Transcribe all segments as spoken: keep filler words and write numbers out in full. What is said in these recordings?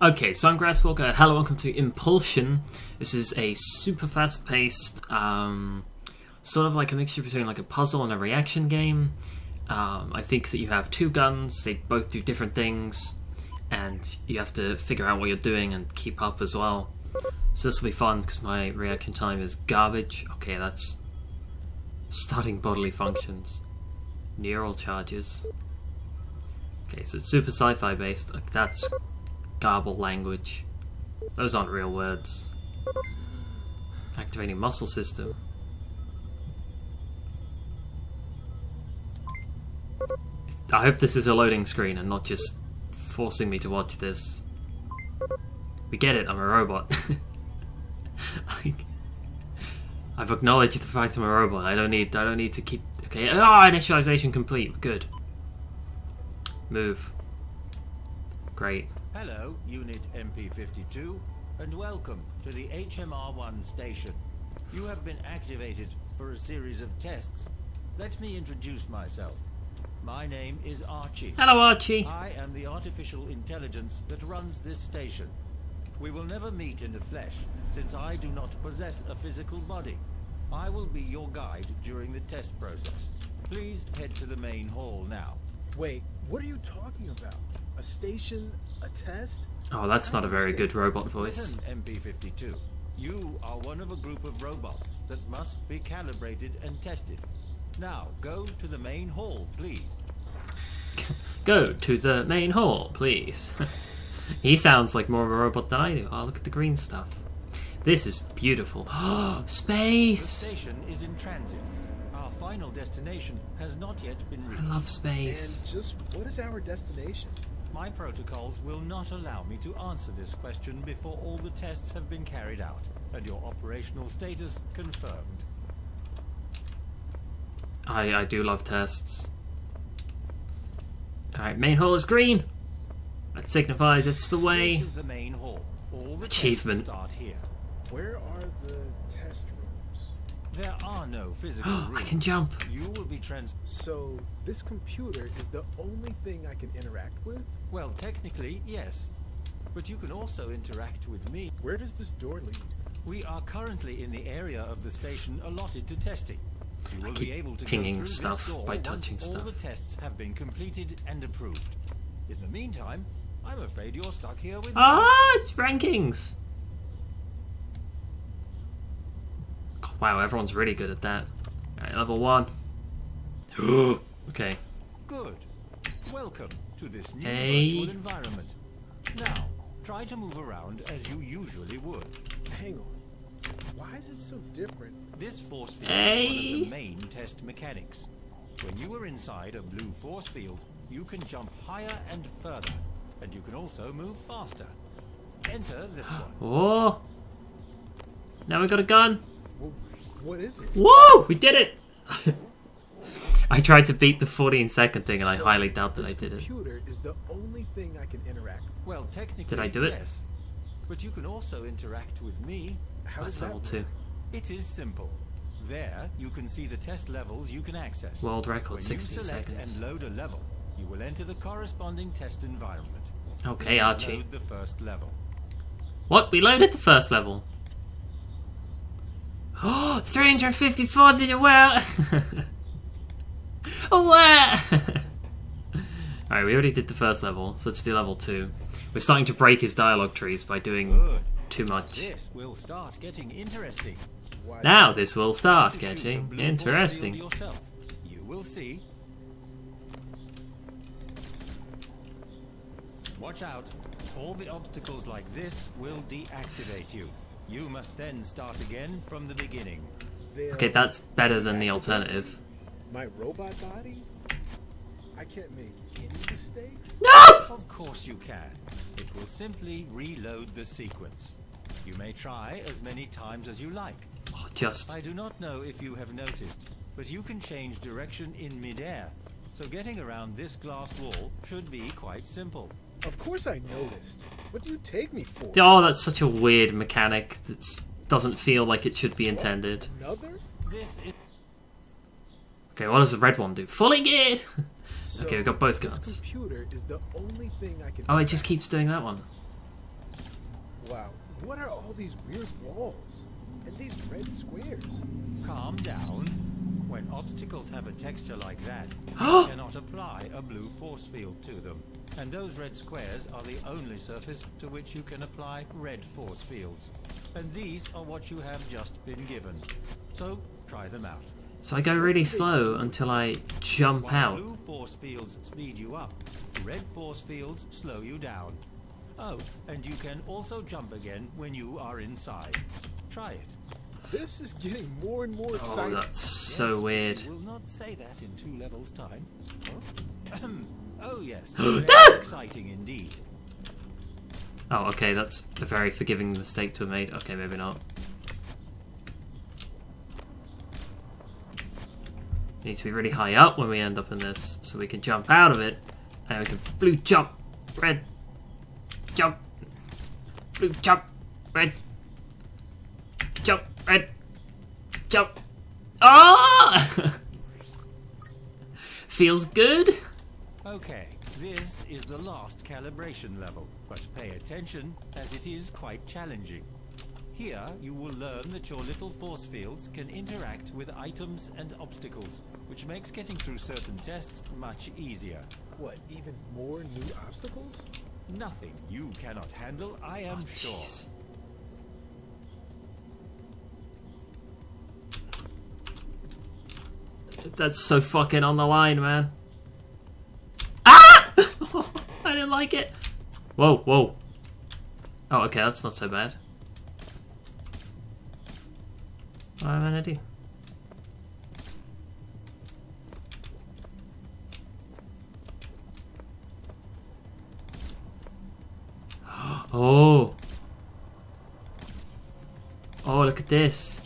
Okay, so I'm Grasswalker. Hello, welcome to Impulsion. This is a super fast-paced, um, sort of like a mixture between like a puzzle and a reaction game. Um, I think that you have two guns, they both do different things, and you have to figure out what you're doing and keep up as well. So this will be fun, because my reaction time is garbage. Okay, that's starting bodily functions. Neural charges. Okay, so it's super sci-fi based. Like, that's garble language. Those aren't real words. Activating muscle system. I hope this is a loading screen and not just forcing me to watch this. We get it, I'm a robot. like, I've acknowledged the fact I'm a robot. I don't need I don't need to keep okay. Ah, initialization complete. Good. Move. Great. Hello, Unit M P fifty-two, and welcome to the H M R one station. You have been activated for a series of tests. Let me introduce myself. My name is Archie. Hello, Archie. I am the artificial intelligence that runs this station. We will never meet in the flesh, since I do not possess a physical body. I will be your guide during the test process. Please head to the main hall now. Wait, what are you talking about? A station, a test? Oh, that's not a very good robot voice. Listen, M P fifty-two, you are one of a group of robots that must be calibrated and tested. Now, go to the main hall, please. Go to the main hall, please. He sounds like more of a robot than I do. Oh, look at the green stuff. This is beautiful. Space! The station is in transit. Our final destination has not yet been reached. I love space. And just what is our destination? My protocols will not allow me to answer this question before all the tests have been carried out and your operational status confirmed. I, I do love tests. Alright, main hall is green. That signifies it's the way. This is the main hall. All the achievement. Tests start here. Where are the test rooms? There are no physical rooms. I can jump. You will be trans. So this computer is the only thing I can interact with? Well, technically, yes. But you can also interact with me. Where does this door lead? We are currently in the area of the station allotted to testing. You will I keep be able to pinging stuff by touching stuff. All the tests have been completed and approved. In the meantime, I'm afraid you're stuck here with Ah, me. It's rankings. Wow, everyone's really good at that. Alright, level one. Okay. Good. Welcome to this new hey. virtual environment. Now, try to move around as you usually would. Hang on. Why is it so different? This force field hey. is one of the main test mechanics. When you are inside a blue force field, you can jump higher and further, and you can also move faster. Enter this one. Oh! Now we got a gun. What is it? Whoa! We did it! I tried to beat the fourteen second thing, and so I highly doubt that I did it. Computer is the only thing I can interact with. Well, technically, did I do it? Yes, but you can also interact with me. How is level two? It is simple. There, you can see the test levels you can access. World record, sixteen seconds. And load a level. You will enter the corresponding test environment. Okay, Archie. Load the first level. What? We loaded the first level. Oh, three hundred fifty-four. Did you well? Oh, wow. All right, we already did the first level, so let's do level two. We're starting to break his dialogue trees by doing Good. too much. This will start getting interesting. Now this will start getting interesting. You will see. Watch out. All the obstacles like this will deactivate you. You must then start again from the beginning. Okay, that's better than the alternative. My robot body? I can't make any mistakes. No! Of course you can. It will simply reload the sequence. You may try as many times as you like. Oh, just. I do not know if you have noticed, but you can change direction in midair. So getting around this glass wall should be quite simple. Of course I noticed. What do you take me for? Oh, that's such a weird mechanic that doesn't feel like it should be intended. Another? This is... Okay, what does the red one do? Fully geared! So okay, we've got both guns. This computer is the only thing I can oh, it just keeps doing that one. Wow, what are all these weird walls? And these red squares? Calm down. When obstacles have a texture like that, you cannot apply a blue force field to them. And those red squares are the only surface to which you can apply red force fields. And these are what you have just been given. So, try them out. So I go really slow until I jump While out. Blue force fields speed you up. Red force fields slow you down. Oh, and you can also jump again when you are inside. Try it. This is getting more and more exciting. Oh, that's so yes, weird. We'll not say that in two levels time. Huh? Oh yes. Very exciting indeed. Oh, okay, that's a very forgiving mistake to have made. Okay, maybe not. We need to be really high up when we end up in this, so we can jump out of it, and we can blue jump, red jump, blue jump, red jump, red jump. Ah! Feels good. Okay, this is the last calibration level, but pay attention as it is quite challenging. Here you will learn that your little force fields can interact with items and obstacles, which makes getting through certain tests much easier. What, even more new obstacles? Nothing you cannot handle, I am oh, sure. That's so fucking on the line, man. Ah! I didn't like it. Whoa, whoa. Oh, okay, that's not so bad. What am I gonna do? Oh! Oh, look at this!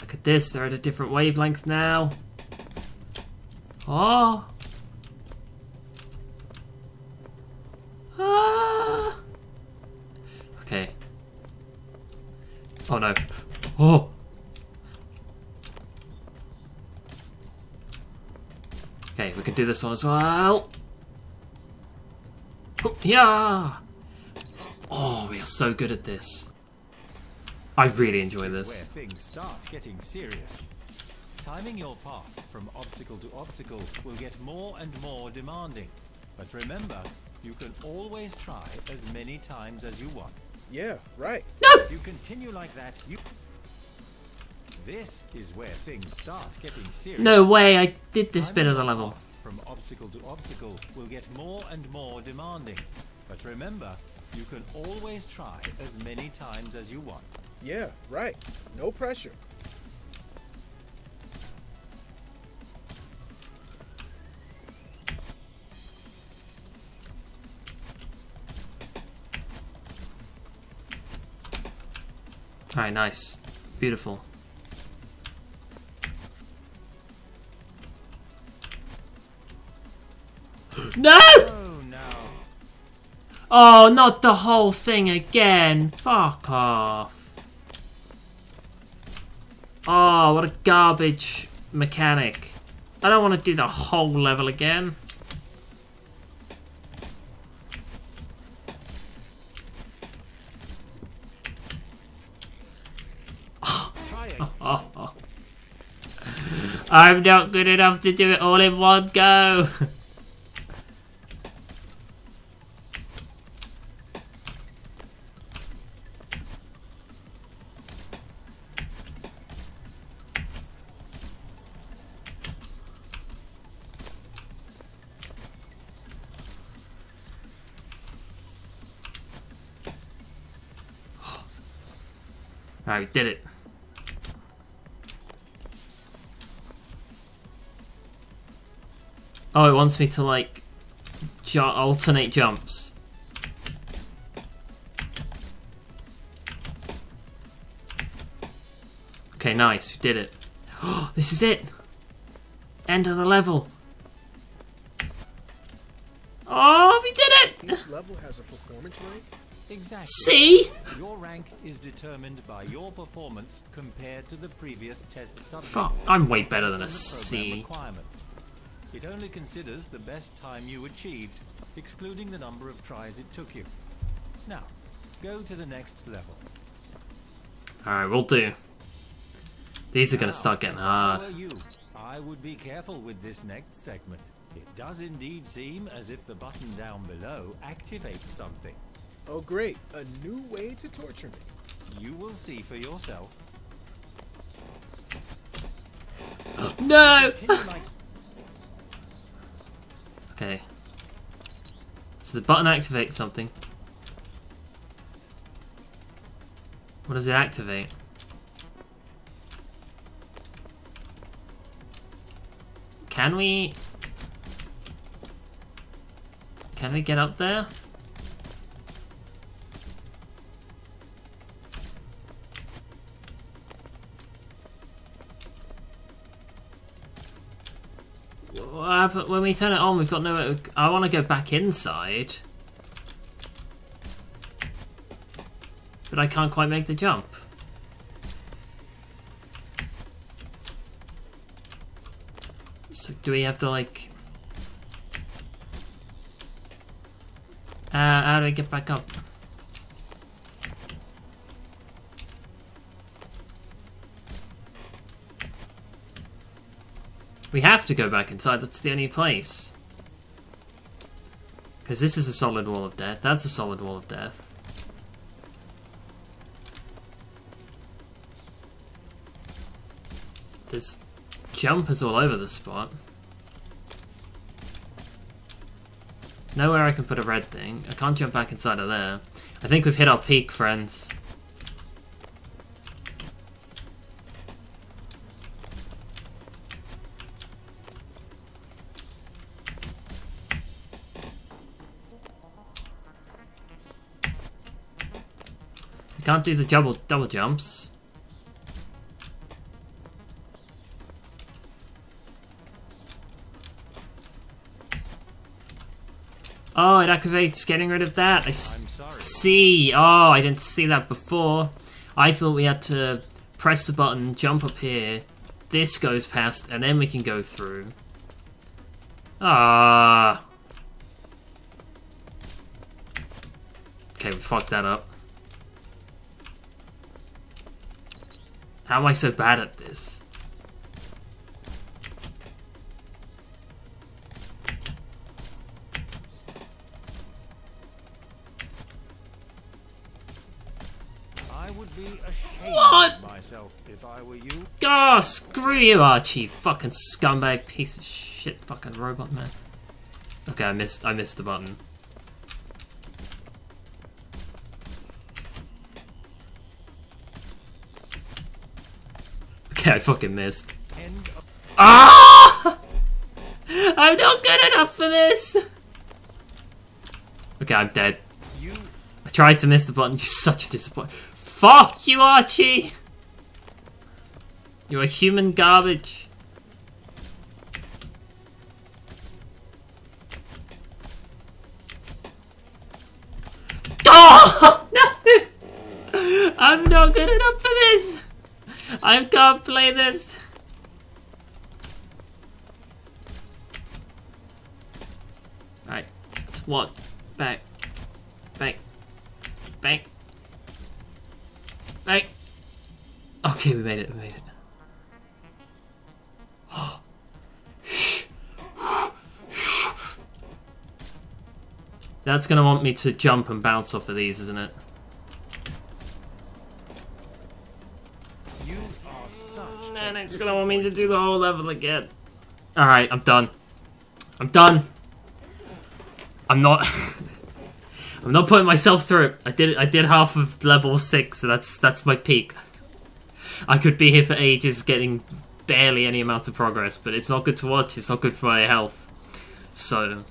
Look at this, they're at a different wavelength now! Oh! Oh no. Oh! Okay, we can do this one as well. Yeah! Oh, we are so good at this. I really enjoy this. Where things start getting serious. Timing your path from obstacle to obstacle will get more and more demanding. But remember, you can always try as many times as you want. Yeah, right. No. If you continue like that, you... This is where things start getting serious. No way, I did this bit of the level. From obstacle to obstacle will get more and more demanding. But remember, you can always try as many times as you want. Yeah, right. No pressure. Alright, nice. Beautiful. No! Oh, no! Oh, not the whole thing again! Fuck off. Oh, what a garbage mechanic. I don't want to do the whole level again. I'm not good enough to do it all in one go! Alright, we did it. Oh, it wants me to, like, ju- alternate jumps. Okay, nice, we did it. Oh, this is it! End of the level! Oh, we did it! Each level has a performance rank? Exactly. See? Your rank is determined by your performance compared to the previous test subjects. Fuck, I'm way better than a C. It only considers the best time you achieved, excluding the number of tries it took you. Now, go to the next level. Alright, we'll do. These are going to start getting hard. I would be careful with this next segment. It does indeed seem as if the button down below activates something. Oh great, a new way to torture me. You will see for yourself. No! Okay. So the button activates something. What does it activate? Can we... Can we get up there? When we turn it on, we've got no... I want to go back inside. But I can't quite make the jump. So do we have to, like... Uh, how do I get back up? We have to go back inside, that's the only place. Because this is a solid wall of death, that's a solid wall of death. There's jumpers all over the spot. Nowhere I can put a red thing. I can't jump back inside of there. I think we've hit our peak, friends. Can't do the double double jumps. Oh, it activates getting rid of that. I see. Oh, I didn't see that before. I thought we had to press the button, jump up here. This goes past, and then we can go through. Ah. Okay, we fucked that up. How am I so bad at this? I would be ashamed what? myself if I were you. Ah, oh, screw you, Archie, fucking scumbag, piece of shit, fucking robot man. Okay, I missed. I missed the button. Yeah, I fucking missed. Ah! I'm not good enough for this! Okay, I'm dead. I tried to miss the button, you're such a disappointment. Fuck you, Archie! You're a human garbage. Oh! No! I'm not good enough for this! I can't play this! Alright, let's walk back, back, back, back. Okay, we made it, we made it. That's gonna want me to jump and bounce off of these, isn't it? It's gonna want me to do the whole level again. Alright, I'm done. I'm done. I'm not I'm not putting myself through it. I did I did half of level six, so that's that's my peak. I could be here for ages getting barely any amount of progress, but it's not good to watch, it's not good for my health. So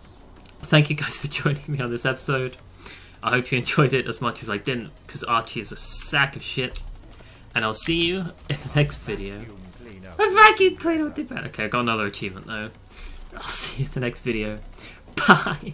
thank you guys for joining me on this episode. I hope you enjoyed it as much as I didn't, because Archie is a sack of shit. And I'll see you in the next video. A vacuum cleaner did that. Okay, I got another achievement though. I'll see you in the next video. Bye!